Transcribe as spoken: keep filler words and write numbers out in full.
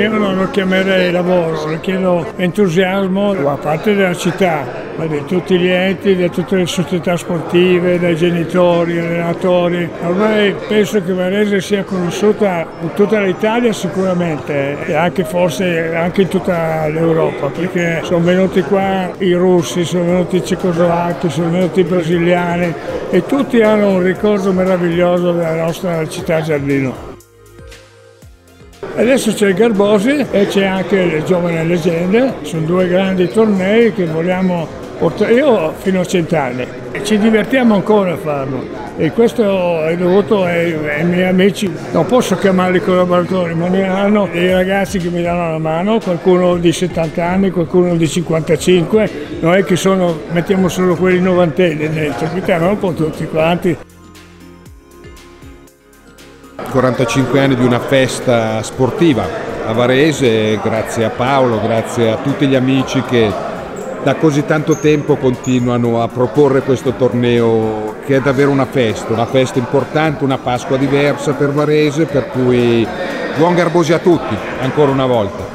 io non lo chiamerei lavoro, lo chiedo entusiasmo da parte della città, ma di tutti gli enti, da tutte le società sportive, dai genitori, allenatori. Ormai penso che Varese sia conosciuta in tutta l'Italia sicuramente e anche forse anche in tutta l'Europa, perché sono venuti qua i russi, sono venuti i cecoslovacchi, sono venuti i brasiliani e tutti hanno un ricordo meraviglioso della nostra città giardino. Adesso c'è il Garbosi e c'è anche le giovani Leggende, sono due grandi tornei che vogliamo portare io fino a cent'anni. Ci divertiamo ancora a farlo e questo è dovuto ai, ai miei amici, non posso chiamarli collaboratori, ma mi hanno dei ragazzi che mi danno la mano, qualcuno di settanta anni, qualcuno di cinquantacinque, non è che sono, mettiamo solo quelli novantenni dentro, quindi hanno un po' tutti quanti. quarantacinque anni di una festa sportiva a Varese, grazie a Paolo, grazie a tutti gli amici che da così tanto tempo continuano a proporre questo torneo che è davvero una festa, una festa importante, una Pasqua diversa per Varese, per cui buon Garbosi a tutti, ancora una volta.